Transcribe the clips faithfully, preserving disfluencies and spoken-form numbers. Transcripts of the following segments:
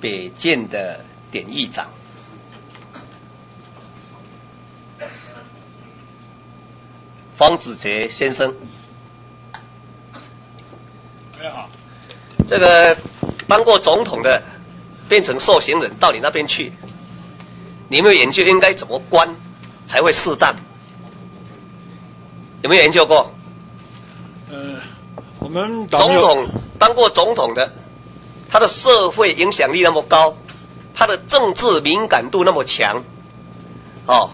北建的典狱长。方子杰先生，大家好。这个当过总统的变成受刑人，到你那边去，你有没有研究应该怎么关才会适当？有没有研究过？呃，我们总统当过总统的，他的社会影响力那么高，他的政治敏感度那么强，哦。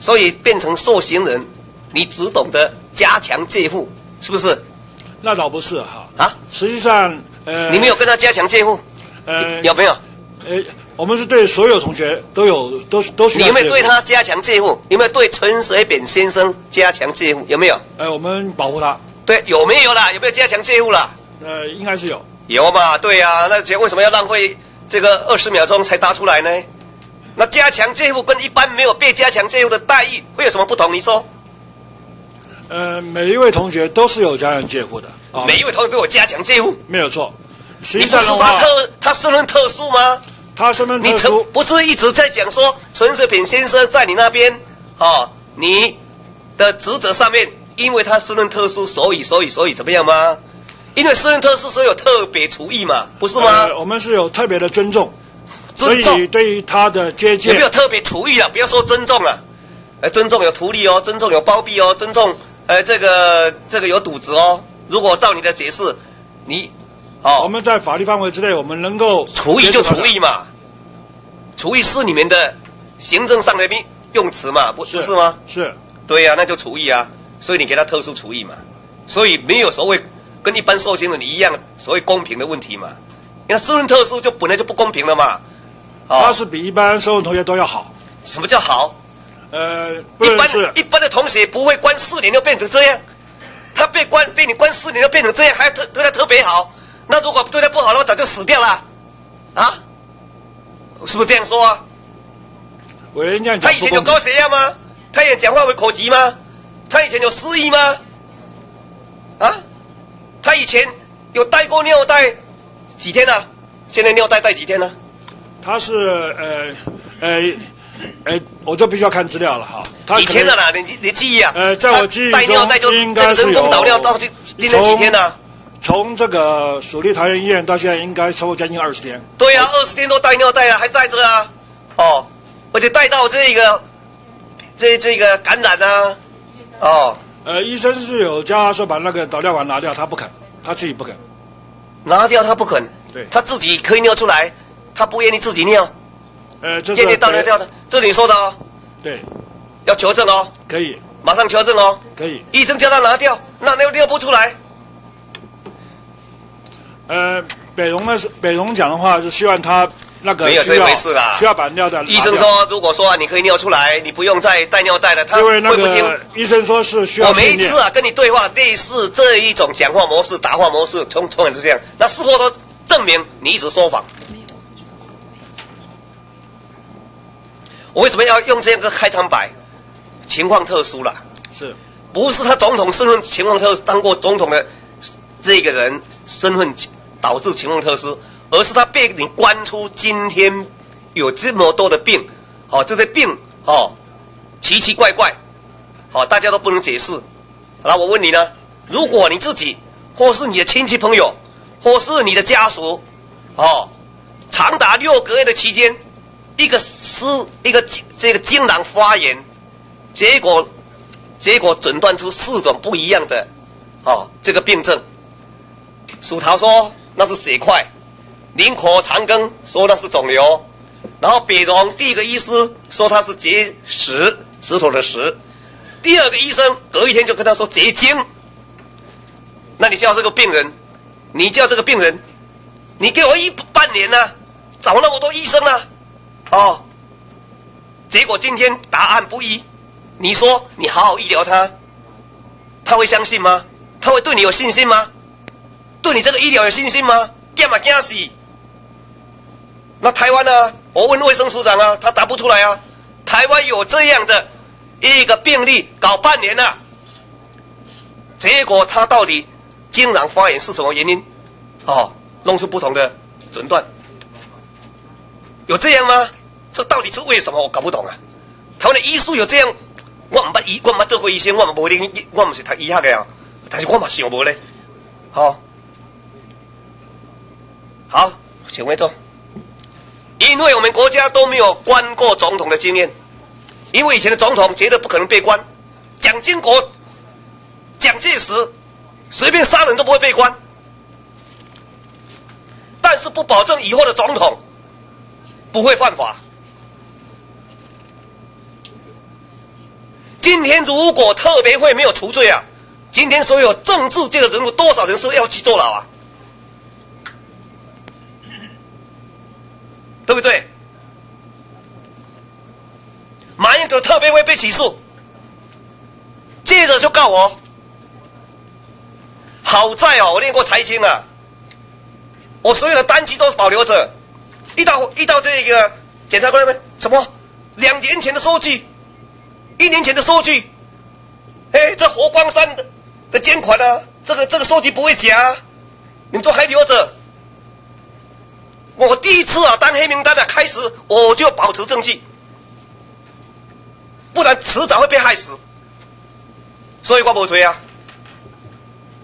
所以变成受刑人，你只懂得加强戒护，是不是？那倒不是哈。啊，实际上，呃，你没有跟他加强戒护，呃，有没有？呃，我们是对所有同学都有都都需要。你有没有对他加强戒护？有没有对陈水扁先生加强戒护？有没有？呃，我们保护他。对，有没有啦？有没有加强戒护啦？呃，应该是有。有嘛？对呀、啊，那为什么要浪费这个二十秒钟才答出来呢？ 那加强戒护跟一般没有被加强戒护的待遇会有什么不同？你说？呃，每一位同学都是有加强戒护的，哦、每一位同学都有加强戒护，没有错。实际上的话，你不是他特他身份特殊吗？他身份特殊，你不是一直在讲说陈水扁先生在你那边哦，你的职责上面，因为他身份特殊，所以所以所以怎么样吗？因为身份特殊，所以有特别处遇嘛，不是吗、呃？我们是有特别的尊重。 所以对于他的接见有没有特别处遇啊？不要说尊重啊，呃，尊重有图利哦，尊重有包庇哦，尊重呃这个这个有渎职哦。如果照你的解释，你哦，我们在法律范围之内，我们能够处遇就处遇嘛，处遇是你们的行政上的用词嘛，不 是, 是吗？是，对呀、啊，那就处遇啊。所以你给他特殊处遇嘛，所以没有所谓跟一般受刑人一样所谓公平的问题嘛。你看身份特殊就本来就不公平了嘛。 哦、他是比一般所有同学都要好。什么叫好？呃，一般一般的同学不会关四年就变成这样，他被关被你关四年就变成这样，还特对他特别好。那如果对他不好的话，早就死掉了，啊？是不是这样说啊？我人家他以前有高血压吗？他也讲话会口疾吗？他以前有失忆吗？啊？他以前有带过尿带几天啊？现在尿带带几天啊？ 他是呃呃呃，我就必须要看资料了哈。几天了啦？你你记忆啊？呃，在我记忆中应该是有。从这个蜀立桃园医院到现在，应该超过将近二十天。对啊，二十天都带尿带啊，还带着啊，哦，而且带到这个这这个感染啊，哦。呃，医生是有叫他说把那个导尿管拿掉，他不肯，他自己不肯。拿掉他不肯，对，他自己可以尿出来。 他不愿意自己尿，呃，这是倒尿掉的，这是你说的哦。对，要求证哦。可以，马上求证哦。可以，医生叫他拿掉，那尿尿不出来。呃，北荣的是北荣讲的话是希望他那个没有这回事啦，需要把尿袋拿掉。医生说，如果说、啊、你可以尿出来，你不用再带尿袋了。他因为那个医生说是需要。我每一次啊跟你对话，类似这一种讲话模式、答话模式，从从来是这样。那事后都证明你一直说谎。 我为什么要用这样个开场白？情况特殊啦，是不是他总统身份情况特殊？当过总统的这个人身份导致情况特殊，而是他被你关出今天有这么多的病，哦，这些病哦奇奇怪怪，哦，大家都不能解释。那我问你呢？如果你自己或是你的亲戚朋友或是你的家属，哦，长达六个月的期间。 一个是一个这个精囊发炎，结果结果诊断出四种不一样的哦这个病症。蜀桃说那是血块，林口长庚说那是肿瘤，然后北荣第一个医师说他是结石，石头的石，第二个医生隔一天就跟他说结晶。那你叫这个病人，你叫这个病人，你给我一半年啊，找那么多医生啊。 哦，结果今天答案不一，你说你好好医疗他，他会相信吗？他会对你有信心吗？对你这个医疗有信心吗？干嘛干死？那台湾呢、啊？我问卫生署长啊，他答不出来啊。台湾有这样的一个病例，搞半年了、啊，结果他到底精囊发炎是什么原因？哦，弄出不同的诊断，有这样吗？这到底是为什么？我搞不懂啊！台湾的医术有这样，我唔捌医，我唔捌做过医生，我唔无定，我唔是读医学的啊，但是我嘛想无咧，好、哦，好，请问中。 因为我们国家都没有关过总统的经验，因为以前的总统绝对不可能被关。蒋经国、蒋介石随便杀人都不会被关，但是不保证以后的总统不会犯法。今天如果特别会没有除罪啊，今天所有政治界的人物多少人是要去坐牢啊？ 对不对？马英九特别会被起诉，接着就告我。好在哦，我练过财经啊，我所有的单据都保留着。一到一到这个检察官那边，什么两年前的收据，一年前的收据，哎，这佛光山的的捐款啊，这个这个收据不会假、啊，你们都还留着。 我第一次啊，当黑名单的、啊、开始，我就保持证据，不然迟早会被害死。所以我不追啊。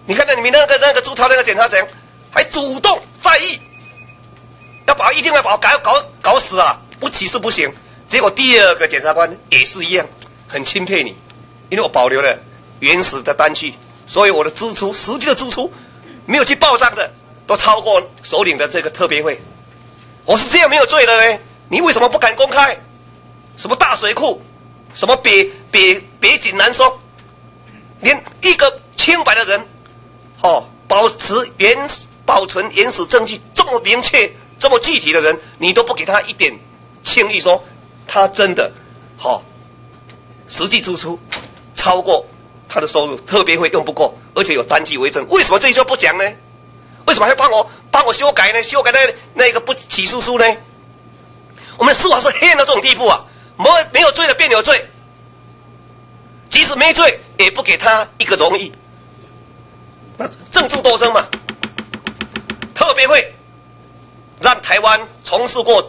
你看到你们那个那个驻台那个检察长，还主动在意，要把一定要把我搞搞搞死啊，不起诉不行。结果第二个检察官也是一样，很钦佩你，因为我保留了原始的单据，所以我的支出实际的支出没有去报账的，都超过首领的这个特别会。 我是这样没有罪的呢，你为什么不敢公开？什么大水库，什么北北北井南松，连一个清白的人，哦，保持原保存原始证据这么明确、这么具体的人，你都不给他一点轻易说，他真的，好、哦，实际支出超过他的收入，特别会用不过，而且有单据为证，为什么这一说不讲呢？ 为什么还帮我帮我修改呢？修改那那个不起诉书呢？我们的司法是黑暗到这种地步啊！没没有罪的便有罪，即使没罪也不给他一个容易。那政治斗争嘛，特别会让台湾从事过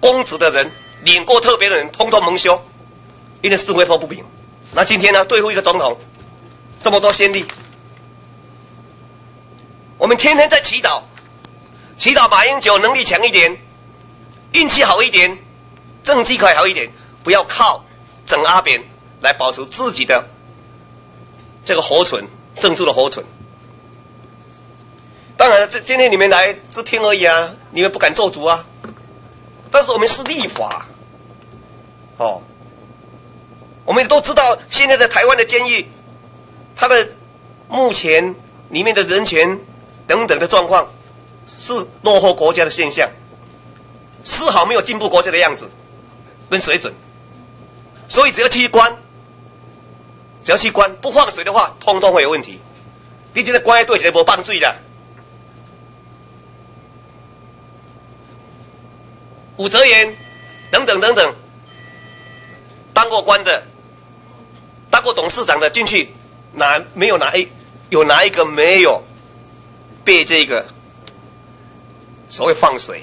公职的人、领过特别的人，通通蒙羞，因为是非不平。那今天呢，对付一个总统，这么多先例。 我们天天在祈祷，祈祷马英九能力强一点，运气好一点，政绩可以好一点，不要靠整阿扁来保持自己的这个活存，政治的活存。当然，这今天你们来只听而已啊，你们不敢做主啊。但是我们是立法，哦，我们都知道现在的台湾的监狱，它的目前里面的人权。 等等的状况是落后国家的现象，丝毫没有进步国家的样子跟水准，所以只要去关，只要去关不放水的话，通通会有问题。你今天关在对起来无放水啦。武则元等等等等，当过官的，当过董事长的进去，哪没有哪一有哪一个没有？ 被这个所谓放水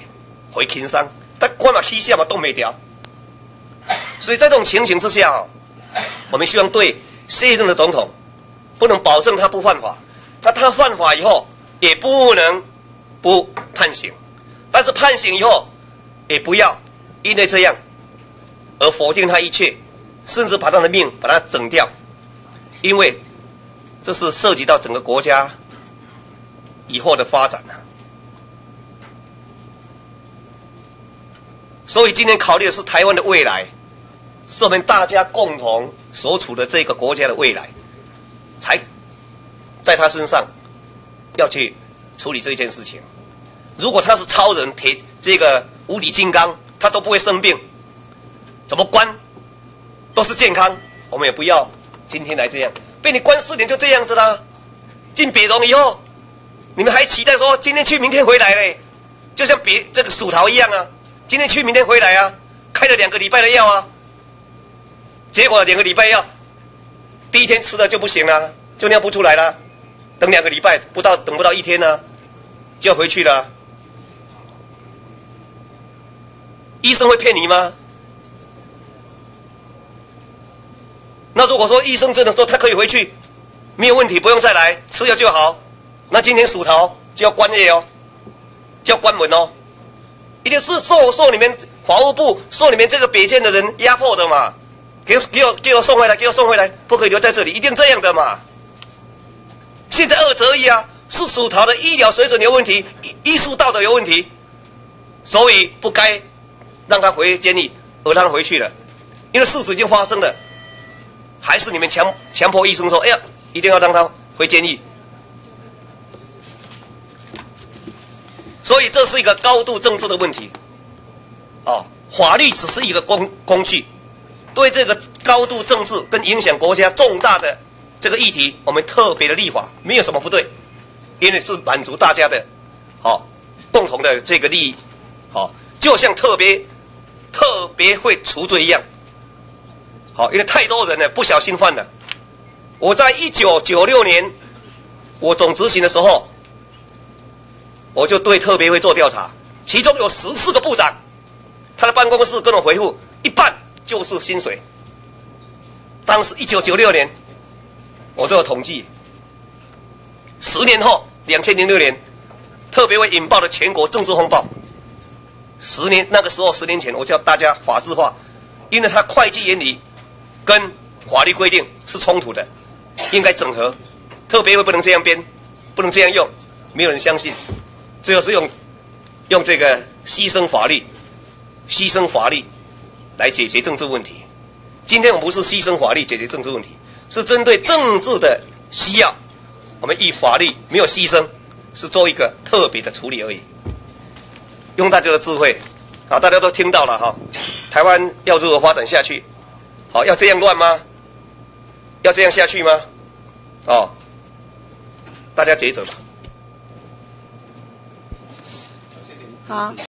回轻伤，但关了西下嘛动没掉，所以在这种情形之下、哦，我们希望对现任的总统不能保证他不犯法，但他犯法以后也不能不判刑，但是判刑以后也不要因为这样而否定他一切，甚至把他的命把他整掉，因为这是涉及到整个国家。 以后的发展呢、啊？所以今天考虑的是台湾的未来，是我们大家共同所处的这个国家的未来，才在他身上要去处理这件事情。如果他是超人、铁这个无敌金刚，他都不会生病，怎么关都是健康。我们也不要今天来这样，被你关四年就这样子啦。进北荣以后。 你们还期待说今天去明天回来嘞，就像别这个蜀桃一样啊，今天去明天回来啊，开了两个礼拜的药啊，结果两个礼拜药，第一天吃了就不行了、啊，就尿不出来了，等两个礼拜不到等不到一天呢、啊，就要回去了。医生会骗你吗？那如果说医生真的说他可以回去，没有问题，不用再来，吃药就好，那今天属桃就要关业哦，就要关门哦，一定是受受你们法务部受你们这个北建的人压迫的嘛，给给我给我送回来，给我送回来，不可以留在这里，一定这样的嘛。现在二择一啊，是属桃的医疗水准有问题，医术道德有问题，所以不该让他回监狱，而让他回去了，因为事实已经发生了。还是你们强强迫医生说，哎呀，一定要让他回监狱。所以这是一个高度政治的问题，啊、哦，法律只是一个工工具，对这个高度政治跟影响国家重大的这个议题，我们特别的立法没有什么不对，因为是满足大家的，好、哦、共同的这个利益，好、哦，就像特别特别会除罪一样。好，因为太多人了，不小心犯了。我在一九九六年，我总执行的时候，我就对特别会做调查，其中有十四个部长，他的办公室跟我回复，一半就是薪水。当时一九九六年，我做统计，十年后两千零六年，特别会引爆了全国政治风暴。十年那个时候，十年前我叫大家法制化，因为他会计原理跟法律规定是冲突的，应该整合，特别会不能这样编，不能这样用，没有人相信，最后是用用这个牺牲法律，牺牲法律来解决政治问题。今天我们不是牺牲法律解决政治问题，是针对政治的需要，我们以法律没有牺牲，是做一个特别的处理而已，用大家的智慧。好，大家都听到了哈，台湾要如何发展下去？好，要这样乱吗？要这样下去吗？哦，大家抉择吧。好。